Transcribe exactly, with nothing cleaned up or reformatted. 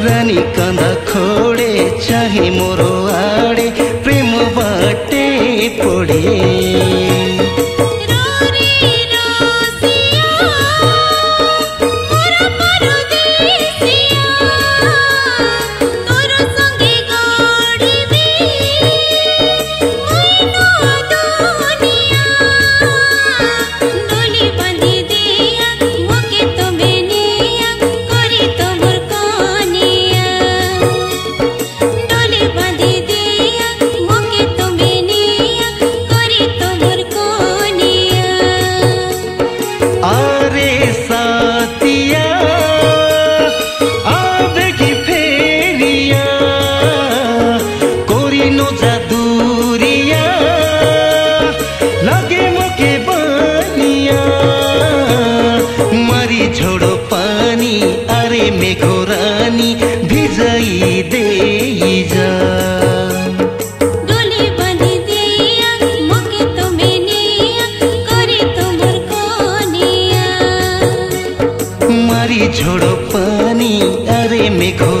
रानी कंदा खोड़े चाहे मोरो आड़े प्रेम बा झोड़ो पानी अरे मेघो